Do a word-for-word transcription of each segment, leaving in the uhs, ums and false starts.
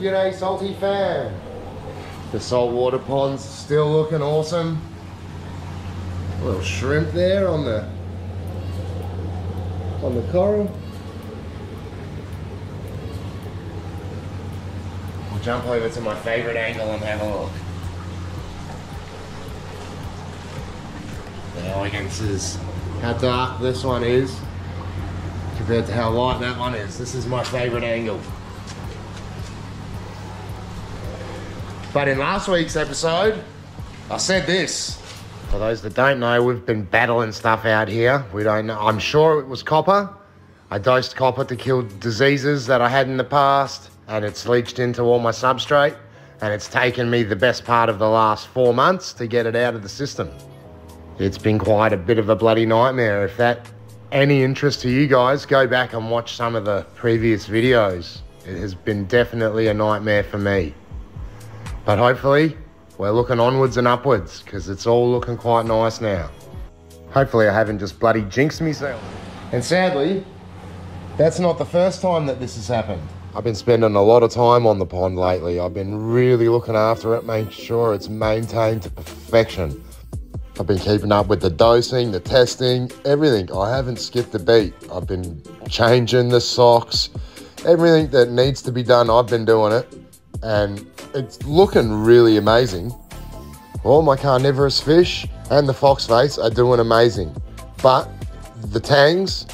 G'day Salty Fan. The saltwater pond's still looking awesome. A little shrimp there on the on the coral. I'll jump over to my favourite angle and have a look. Now I can see how dark this one is compared to how light that one is. This is my favourite angle. But in last week's episode, I said this. For those that don't know, we've been battling stuff out here. We don't know. I'm sure it was copper. I dosed copper to kill diseases that I had in the past, and it's leached into all my substrate, and it's taken me the best part of the last four months to get it out of the system. It's been quite a bit of a bloody nightmare. If that's any interest to you guys, go back and watch some of the previous videos. It has been definitely a nightmare for me. But hopefully, we're looking onwards and upwards, because it's all looking quite nice now. Hopefully I haven't just bloody jinxed myself. And sadly, that's not the first time that this has happened. I've been spending a lot of time on the pond lately. I've been really looking after it, making sure it's maintained to perfection. I've been keeping up with the dosing, the testing, everything. I haven't skipped a beat. I've been changing the socks. Everything that needs to be done, I've been doing it. And it's looking really amazing. All my carnivorous fish and the foxface are doing amazing. But the tangs,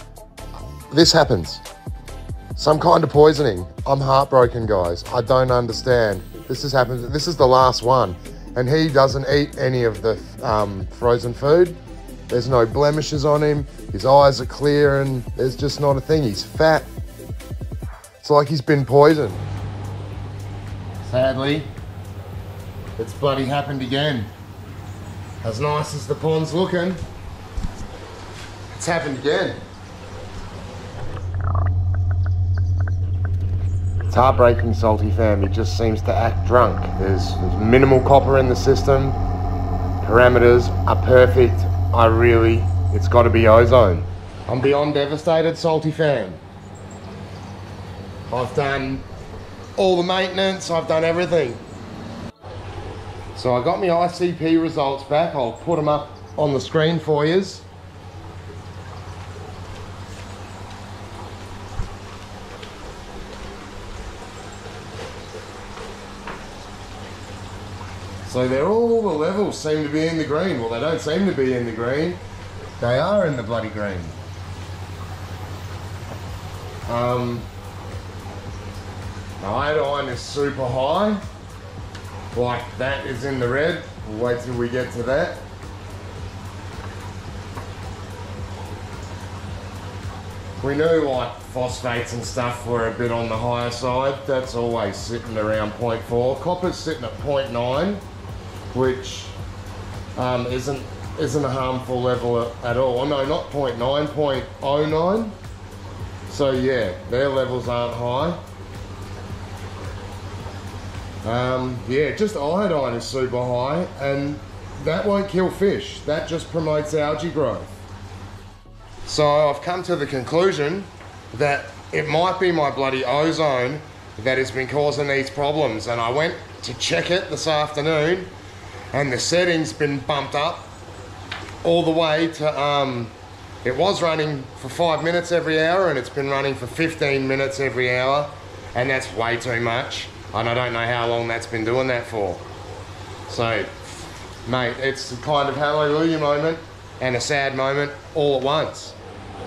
this happens. Some kind of poisoning. I'm heartbroken, guys. I don't understand. This has happened. This is the last one. And he doesn't eat any of the um, frozen food. There's no blemishes on him. His eyes are clear and there's just not a thing. He's fat. It's like he's been poisoned. Sadly, it's bloody happened again. As nice as the pond's looking, it's happened again. It's heartbreaking, Salty Fam. It just seems to act drunk. There's, there's minimal copper in the system. Parameters are perfect. I really, it's got to be Ozone. I'm beyond devastated, Salty Fam. I've done all the maintenance, I've done everything. So I got my I C P results back. I'll put them up on the screen for yous. So they're all, the levels seem to be in the green. Well, they don't seem to be in the green. They are in the bloody green. Um, Iodine is super high, like that is in the red. We'll wait till we get to that. We knew like phosphates and stuff were a bit on the higher side. That's always sitting around zero point four. Copper's sitting at zero point nine, which um, isn't isn't a harmful level at all. Oh no, not zero point nine, zero point zero nine. So yeah, their levels aren't high. Um, yeah, just iodine is super high, and that won't kill fish. That just promotes algae growth. So I've come to the conclusion that it might be my bloody ozone that has been causing these problems. And I went to check it this afternoon, and the setting's been bumped up all the way to, um, it was running for five minutes every hour, and it's been running for fifteen minutes every hour, and that's way too much. And I don't know how long that's been doing that for. So, mate, it's a kind of hallelujah moment and a sad moment all at once.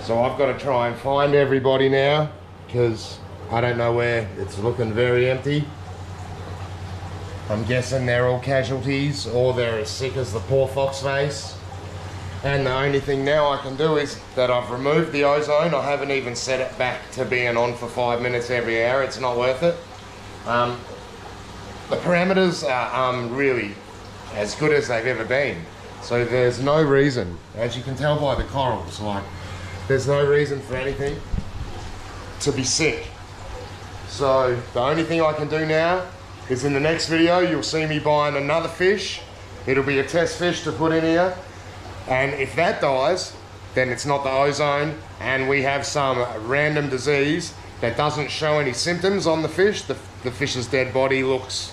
So I've got to try and find everybody now, because I don't know where. It's looking very empty. I'm guessing they're all casualties, or they're as sick as the poor foxface. And the only thing now I can do is that I've removed the ozone. I haven't even set it back to being on for five minutes every hour. It's not worth it. Um, the parameters are um, really as good as they've ever been. So there's no reason, as you can tell by the corals, like there's no reason for anything to be sick. So the only thing I can do now is in the next video, you'll see me buying another fish. It'll be a test fish to put in here. And if that dies, then it's not the ozone and we have some random disease that doesn't show any symptoms on the fish, the, the fish's dead body looks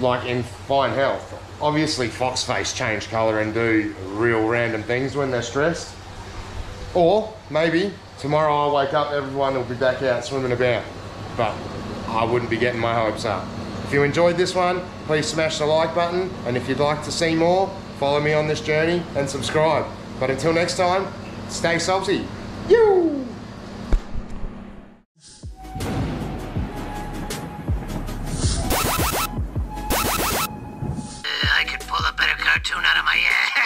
like in fine health. Obviously foxface change colour and do real random things when they're stressed. Or maybe tomorrow I'll wake up, everyone will be back out swimming about. But I wouldn't be getting my hopes up. If you enjoyed this one, please smash the like button. And if you'd like to see more, follow me on this journey and subscribe. But until next time, stay salty. You. I could pull a better cartoon out of my ass.